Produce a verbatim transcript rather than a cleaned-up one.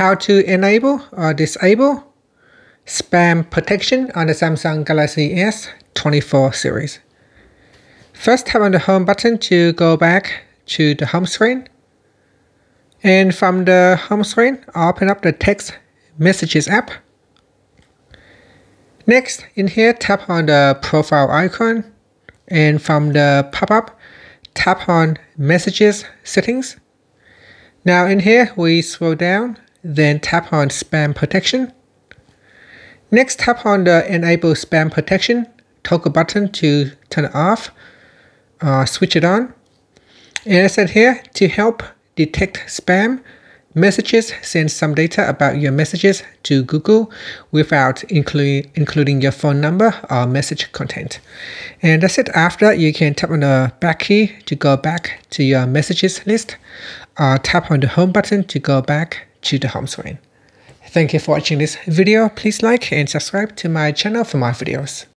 how to enable or disable spam protection on the Samsung Galaxy S twenty-four series. First, tap on the home button to go back to the home screen. And from the home screen, open up the text messages app. Next, in here, tap on the profile icon. And from the pop-up, tap on messages settings. Now in here, we scroll down, then tap on spam protection. Next, tap on the enable spam protection toggle button to turn it off or switch it on. And as I said here, to help detect spam messages, send some data about your messages to Google without including including your phone number or message content. And that's it. After that, you can tap on the back key to go back to your messages list, or tap on the home button to go back to the home screen. Thank you for watching this video. Please like and subscribe to my channel for more videos.